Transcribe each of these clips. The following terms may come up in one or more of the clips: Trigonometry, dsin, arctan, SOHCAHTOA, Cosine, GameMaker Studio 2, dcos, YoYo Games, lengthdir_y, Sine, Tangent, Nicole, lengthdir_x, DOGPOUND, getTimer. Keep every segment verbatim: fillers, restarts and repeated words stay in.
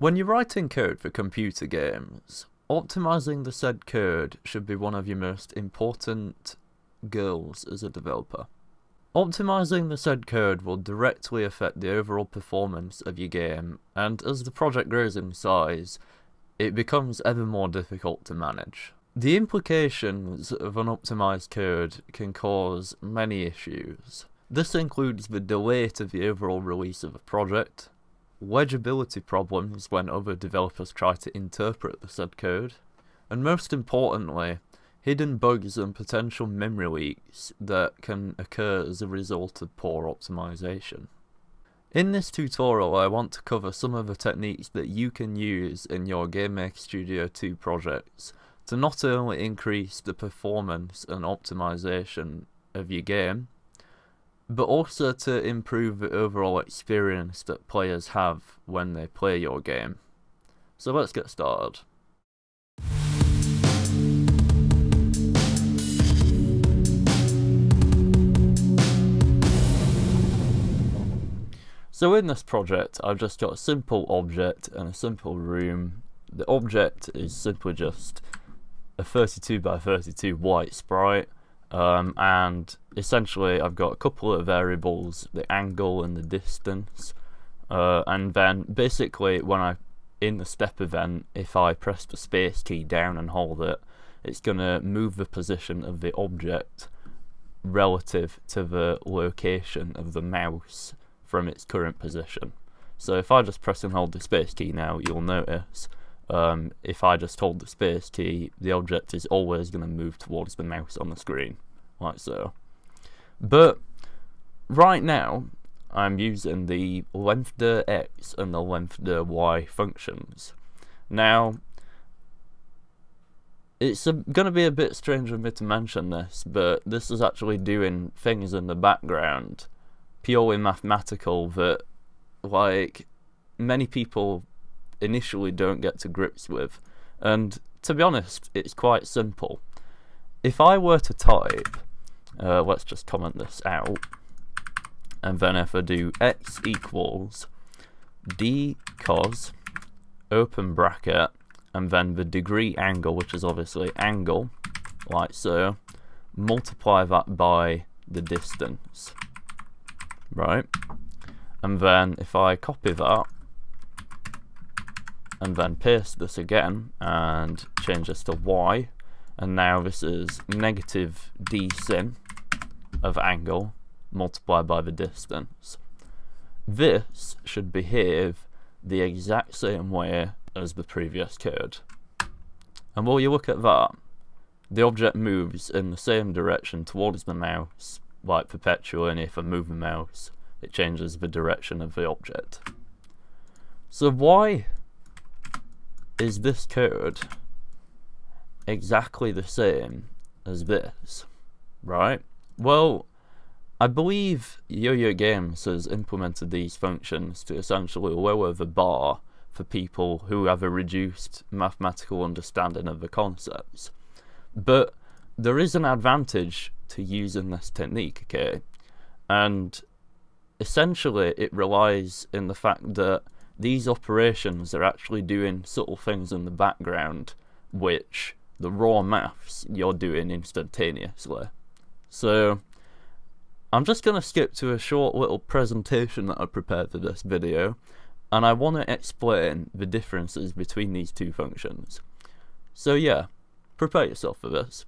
When you're writing code for computer games, optimizing the said code should be one of your most important goals as a developer. Optimizing the said code will directly affect the overall performance of your game, and as the project grows in size, it becomes ever more difficult to manage. The implications of unoptimized code can cause many issues. This includes the delay to the overall release of a project, legibility problems when other developers try to interpret the said code, and most importantly, hidden bugs and potential memory leaks that can occur as a result of poor optimization. In this tutorial, I want to cover some of the techniques that you can use in your GameMaker Studio two projects to not only increase the performance and optimization of your game, but also to improve the overall experience that players have when they play your game. So let's get started. So in this project, I've just got a simple object and a simple room. The object is simply just a thirty-two by thirty-two white sprite, um, and essentially I've got a couple of variables, the angle and the distance, uh, and then basically when I, in the step event, if I press the space key down and hold it, it's going to move the position of the object relative to the location of the mouse from its current position. So if I just press and hold the space key now, you'll notice um, if I just hold the space key, the object is always going to move towards the mouse on the screen, like so. But right now I'm using the lengthdir_x and the lengthdir_y functions. Now it's going to be a bit strange of me to mention this, but this is actually doing things in the background purely mathematical that, like, many people initially don't get to grips with. And to be honest, it's quite simple. If I were to type, uh, let's just comment this out, and then if I do x equals dcos, open bracket, and then the degree angle, which is obviously angle, like so, multiply that by the distance. Right, and then if I copy that and then paste this again and change this to y, and now this is negative dsin of angle multiplied by the distance. This should behave the exact same way as the previous code. And while you look at that, the object moves in the same direction towards the mouse, like perpetually, and if I move the mouse, it changes the direction of the object. So why is this code exactly the same as this, right? Well, I believe YoYo Games has implemented these functions to essentially lower the bar for people who have a reduced mathematical understanding of the concepts. But there is an advantage to using this technique, okay? And essentially it relies in the fact that these operations are actually doing subtle things in the background which the raw maths you're doing instantaneously. So I'm just going to skip to a short little presentation that I prepared for this video, and I want to explain the differences between these two functions. So yeah, prepare yourself for this.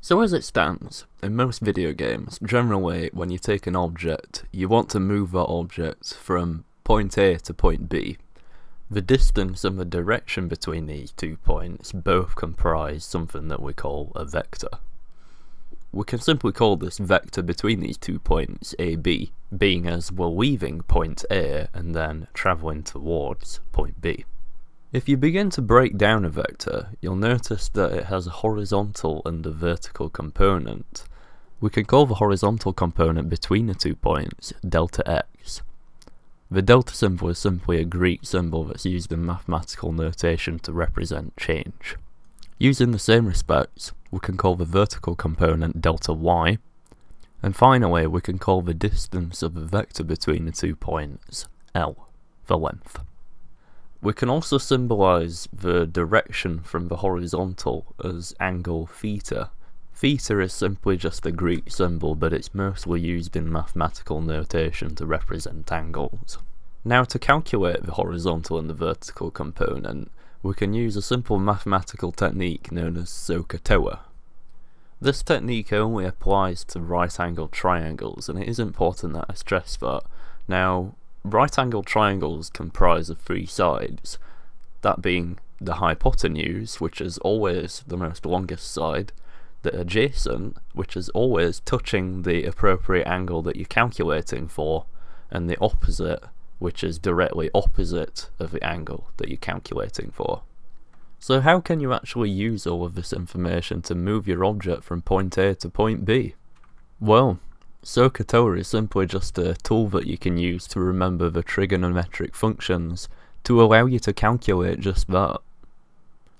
So as it stands, in most video games, generally when you take an object, you want to move that object from point A to point B. The distance and the direction between these two points both comprise something that we call a vector. We can simply call this vector between these two points A B, being as we're leaving point A and then travelling towards point B. If you begin to break down a vector, you'll notice that it has a horizontal and a vertical component. We can call the horizontal component between the two points delta x. The delta symbol is simply a Greek symbol that's used in mathematical notation to represent change. Using the same respects, we can call the vertical component delta y, and finally we can call the distance of the vector between the two points L, the length. We can also symbolize the direction from the horizontal as angle theta. Theta is simply just the Greek symbol, but it's mostly used in mathematical notation to represent angles. Now, to calculate the horizontal and the vertical component, we can use a simple mathematical technique known as SOHCAHTOA. This technique only applies to right-angled triangles, and it is important that I stress that. Now, right-angled triangles comprise of three sides, that being the hypotenuse, which is always the most longest side, the adjacent, which is always touching the appropriate angle that you're calculating for, and the opposite, which is directly opposite of the angle that you're calculating for. So how can you actually use all of this information to move your object from point A to point B? Well, SOHCAHTOA is simply just a tool that you can use to remember the trigonometric functions to allow you to calculate just that.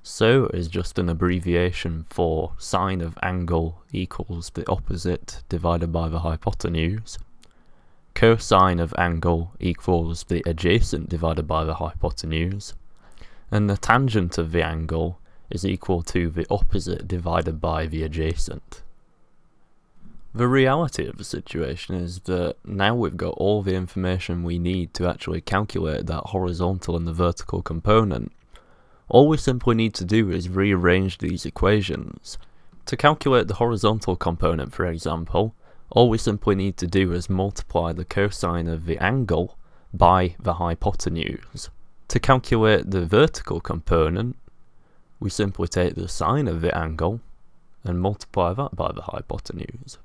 So is just an abbreviation for sine of angle equals the opposite divided by the hypotenuse. Cosine of angle equals the adjacent divided by the hypotenuse. And the tangent of the angle is equal to the opposite divided by the adjacent. The reality of the situation is that now we've got all the information we need to actually calculate that horizontal and the vertical component. All we simply need to do is rearrange these equations. To calculate the horizontal component, for example, all we simply need to do is multiply the cosine of the angle by the hypotenuse. To calculate the vertical component, we simply take the sine of the angle and multiply that by the hypotenuse.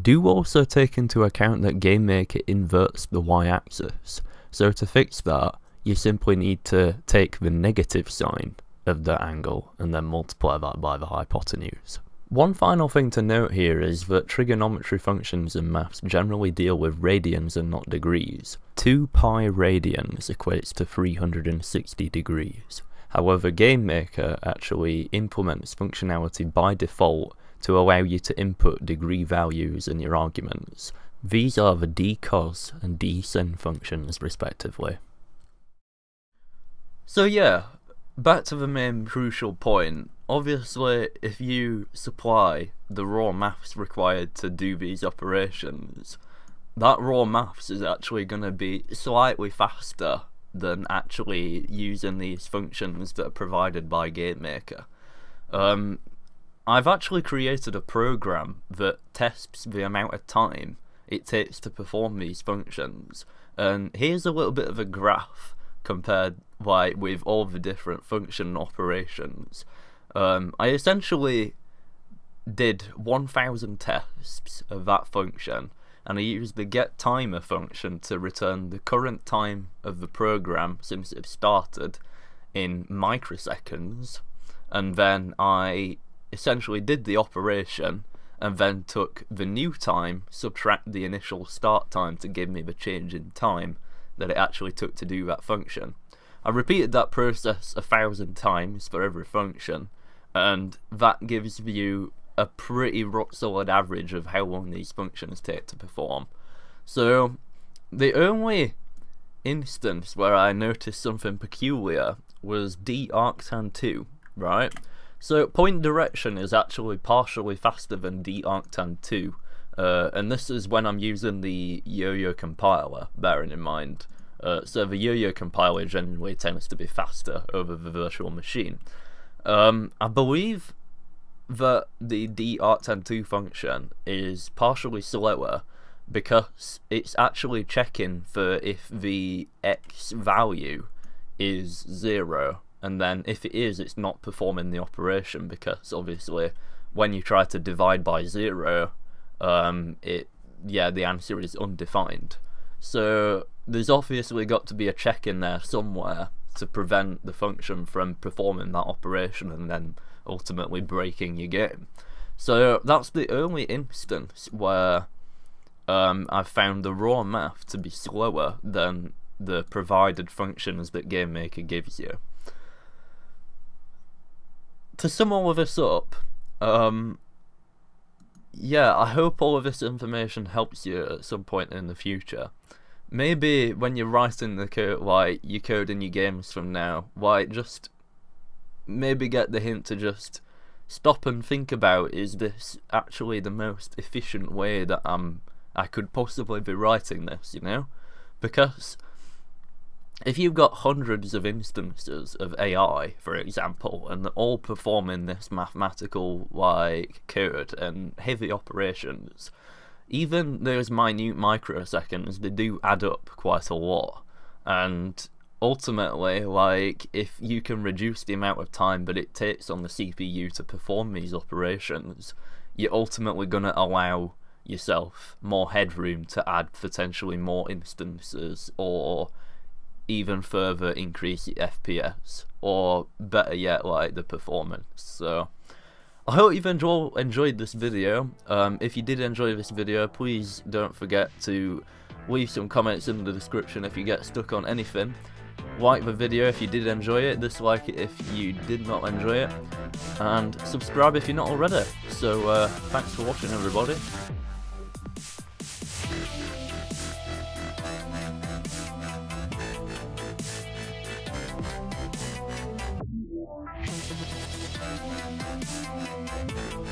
Do also take into account that GameMaker inverts the y-axis, so to fix that, you simply need to take the negative sign of that angle and then multiply that by the hypotenuse. One final thing to note here is that trigonometry functions in maths generally deal with radians and not degrees. two pi radians equates to three hundred sixty degrees. However, GameMaker actually implements functionality by default to allow you to input degree values in your arguments. These are the dcos and dsin functions respectively. So yeah, back to the main crucial point. Obviously, if you supply the raw maths required to do these operations, that raw maths is actually going to be slightly faster than actually using these functions that are provided by GameMaker. Um, I've actually created a program that tests the amount of time it takes to perform these functions, and here's a little bit of a graph compared like with all the different function operations. Um, I essentially did one thousand tests of that function, and I used the getTimer function to return the current time of the program since it started in microseconds, and then I essentially did the operation and then took the new time, subtract the initial start time to give me the change in time that it actually took to do that function. I repeated that process a thousand times for every function, and that gives you a pretty rock solid average of how long these functions take to perform. So the only instance where I noticed something peculiar was d arctan two, right? So point direction is actually partially faster than d arctan two, uh, and this is when I'm using the YoYo compiler, bearing in mind. Uh, so the YoYo compiler generally tends to be faster over the virtual machine. Um, I believe that the d arctan two function is partially slower because it's actually checking for if the x value is zero, and then if it is, it's not performing the operation, because obviously when you try to divide by zero, um, it yeah the answer is undefined. So there's obviously got to be a check in there somewhere to prevent the function from performing that operation and then ultimately breaking your game. So that's the only instance where um, I've found the raw math to be slower than the provided functions that GameMaker gives you. To sum all of this up, um, yeah, I hope all of this information helps you at some point in the future. maybe when you're writing the code, like you're coding your games from now, why just maybe get the hint to just stop and think about, is this actually the most efficient way that I'm I could possibly be writing this, you know? Because if you've got hundreds of instances of A I, for example, and they're all performing this mathematical like code and heavy operations, even those minute microseconds, they do add up quite a lot. And ultimately, like, if you can reduce the amount of time that it takes on the C P U to perform these operations, you're ultimately going to allow yourself more headroom to add potentially more instances, or even further increase the F P S, or better yet, like the performance. So I hope you've enjoy enjoyed this video. Um, if you did enjoy this video, please don't forget to leave some comments in the description if you get stuck on anything. Like the video if you did enjoy it, dislike it if you did not enjoy it, and subscribe if you're not already. So uh, thanks for watching, everybody. We'll be right back.